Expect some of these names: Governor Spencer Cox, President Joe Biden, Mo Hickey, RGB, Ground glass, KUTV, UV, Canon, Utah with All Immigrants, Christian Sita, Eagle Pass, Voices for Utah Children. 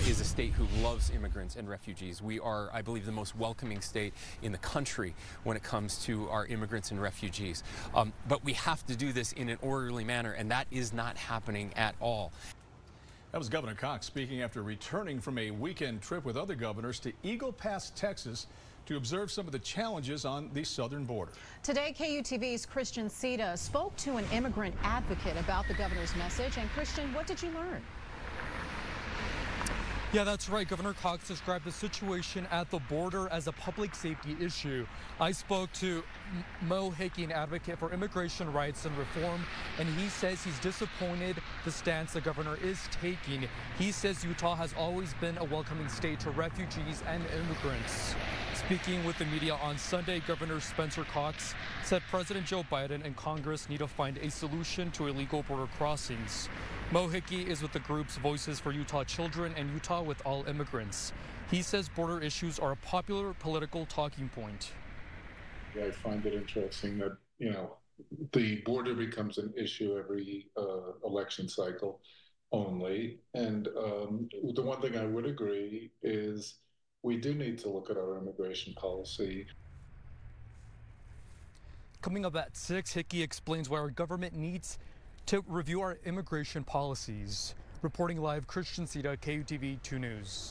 Is a state who loves immigrants and refugees. We are, I believe, the most welcoming state in the country when it comes to our immigrants and refugees. But we have to do this in an orderly manner, and that is not happening at all. That was Governor Cox speaking after returning from a weekend trip with other governors to Eagle Pass, Texas, to observe some of the challenges on the southern border. Today, KUTV's Christian Sita spoke to an immigrant advocate about the governor's message. And Christian, what did you learn? Yeah, that's right. Governor Cox described the situation at the border as a public safety issue. I spoke to Mo Hickey, an advocate for immigration rights and reform, and he says he's disappointed the stance the governor is taking. He says Utah has always been a welcoming state to refugees and immigrants. Speaking with the media on Sunday, Governor Spencer Cox said President Joe Biden and Congress need to find a solution to illegal border crossings. Mo Hickey is with the groups Voices for Utah Children and Utah with All Immigrants. He says border issues are a popular political talking point. I find it interesting that, you know, the border becomes an issue every election cycle only. And the one thing I would agree is we do need to look at our immigration policy. Coming up at 6, Hickey explains why our government needs to review our immigration policies. Reporting live, Christian Sita, KUTV 2 News.